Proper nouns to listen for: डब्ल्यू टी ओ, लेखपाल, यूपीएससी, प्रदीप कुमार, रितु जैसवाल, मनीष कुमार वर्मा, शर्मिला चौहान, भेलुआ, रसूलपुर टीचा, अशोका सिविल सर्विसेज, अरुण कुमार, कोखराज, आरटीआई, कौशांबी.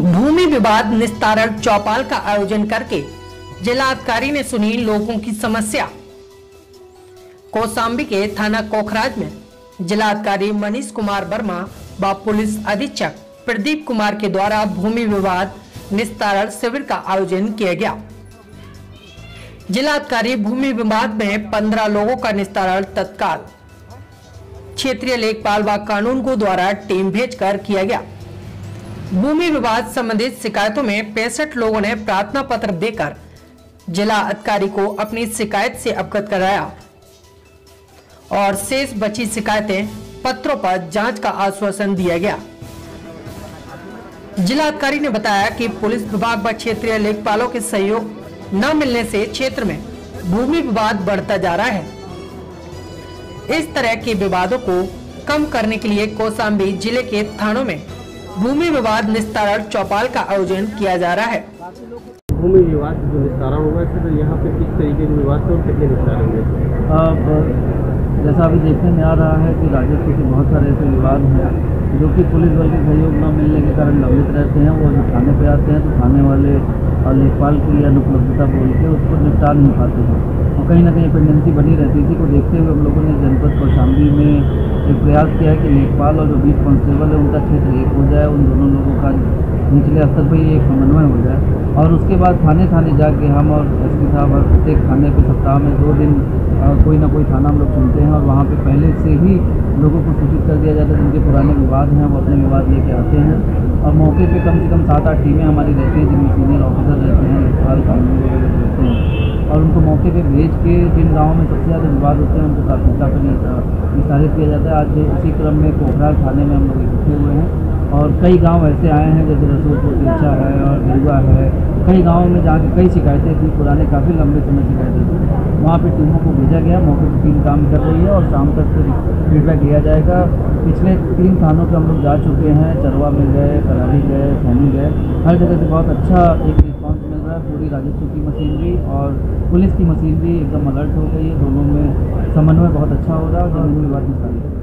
भूमि विवाद निस्तारण चौपाल का आयोजन करके जिलाधिकारी ने सुनी लोगों की समस्या। कौशांबी के थाना कोखराज में जिलाधिकारी मनीष कुमार वर्मा व पुलिस अधीक्षक प्रदीप कुमार के द्वारा भूमि विवाद निस्तारण शिविर का आयोजन किया गया। जिलाधिकारी भूमि विवाद में 15 लोगों का निस्तारण तत्काल क्षेत्रीय लेखपाल व कानून को द्वारा टीम भेजकर किया गया। भूमि विवाद संबंधित शिकायतों में 65 लोगों ने प्रार्थना पत्र देकर जिला अधिकारी को अपनी शिकायत से अवगत कराया और शेष बची शिकायतें पत्रों पर जांच का आश्वासन दिया गया। जिलाधिकारी ने बताया कि पुलिस विभाग व क्षेत्रीय लेखपालों के सहयोग न मिलने से क्षेत्र में भूमि विवाद बढ़ता जा रहा है। इस तरह के विवादों को कम करने के लिए कौशांबी जिले के थानों में भूमि विवाद निस्तारण चौपाल का आयोजन किया जा रहा है। भूमि विवाद जो निस्तारण होगा सर, यहाँ पे किस तरीके के विवाद और कितने निस्तारण होंगे? अब जैसा अभी देखने में आ रहा है कि राजस्व के बहुत सारे ऐसे विवाद हैं जो कि पुलिस बल के सहयोग न मिलने के कारण लंबित रहते हैं। वो थाने पे आते हैं तो थाने वाले और लेखपाल की अनुपलब्धता बोल के उसको निपटा नहीं पाते हैं और कहीं ना कहीं पेंडेंसी बनी रहती थी। को देखते हुए हम लोगों ने जनपद कौशांबी में एक प्रयास किया है कि लेखपाल और जो बीच कॉन्स्टेबल है उनका क्षेत्र एक हो जाए, उन दोनों लोगों का निचले स्तर पर ही एक समन्वय हो जाए। और उसके बाद थाने थाने जाके हम और एसपी साहब और प्रत्येक थाने के सप्ताह में 2 दिन कोई ना कोई थाना हम लोग चुनते हैं और वहाँ पे पहले से ही लोगों को सूचित कर दिया जाता है। जिनके पुराने विवाद हैं वो अपने विवाद लेके आते हैं और मौके पे कम से कम 7-8 टीमें हमारी रहती हैं जिनमें सीनियर ऑफिसर रहते हैं, लेखपाल कानून वगैरह रहते हैं और उनको मौके पे भेज के जिन गाँव में सबसे ज़्यादा विवाद होते हैं उनको प्राथमिकता पर निर्धारित किया जाता है। आज इसी क्रम में कोखराज थाने में हम लोग इकट्ठे हुए हैं और कई गांव ऐसे आए हैं जैसे रसूलपुर टीचा है और भेलुआ है, कई गांवों में जाके कई शिकायतें थी पुराने, काफ़ी लंबे समय शिकायतें थी। वहाँ पे टीमों को भेजा गया, मौके पर टीम काम कर रही है और शाम तक फीडबैक दिया जाएगा। पिछले 3 थानों पर हम लोग जा चुके हैं, चरवा में गए, करारी गए, फैनी गए, हर जगह से बहुत अच्छा एक रिस्पॉन्स मिल रहा है। पूरी राजस्व की मशीनरी और पुलिस की मशीनरी एकदम अलर्ट हो गई है, दोनों में समन्वय बहुत अच्छा हो रहा है और दोनों में बात निकाली।